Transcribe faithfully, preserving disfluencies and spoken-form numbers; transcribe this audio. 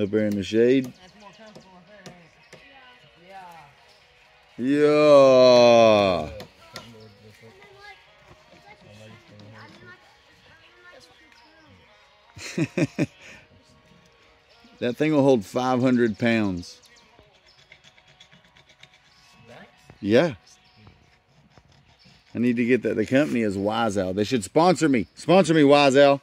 Up there in the shade. That's more comfortable up there, ain't it? Yeah. Yeah. That thing will hold five hundred pounds. Yeah. I need to get that. The company is Wise Owl. They should sponsor me. Sponsor me, Wise Owl.